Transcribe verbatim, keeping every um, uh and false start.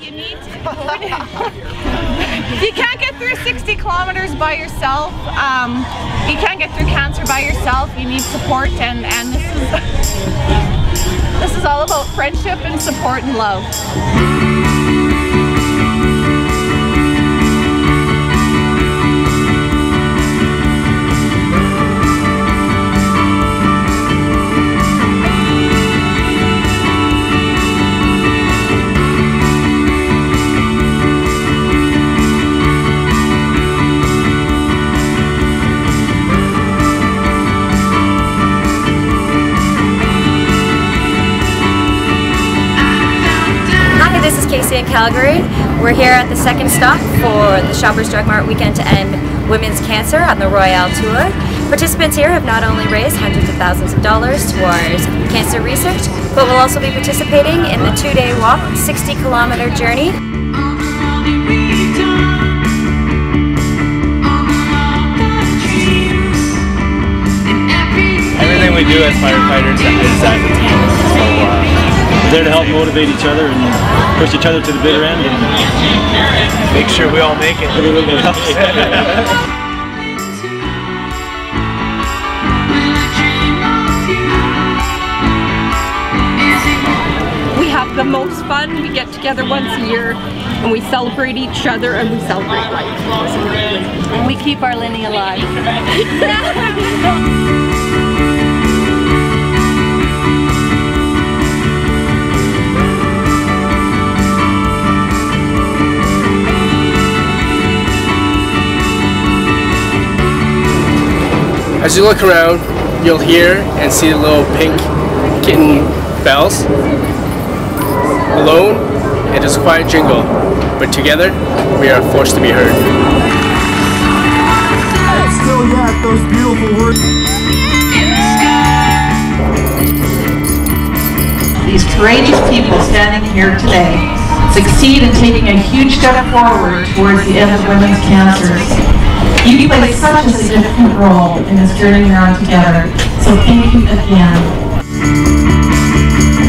You need to You can't get through sixty kilometers by yourself. Um, you can't get through cancer by yourself. You need support, and, and this is this is all about friendship and support and love. In Calgary. We're here at the second stop for the Shoppers Drug Mart Weekend to End Women's Cancer on the Royale Tour. Participants here have not only raised hundreds of thousands of dollars towards cancer research, but will also be participating in the two-day walk, sixty kilometer journey. Everything we do as firefighters is as a team. So, uh, we're there to help motivate each other and push each other to the bitter end and make sure we all make it. We have the most fun. We get together once a year and we celebrate each other and we celebrate life. And we keep our Linny alive. As you look around, you'll hear and see the little pink kitten bells. Alone, it is a quiet jingle, but together, we are a force to be heard. Still yet, those beautiful words. These courageous people standing here today succeed in taking a huge step forward towards the end of women's cancers. You play such a significant role in this journey we're on together, so thank you again.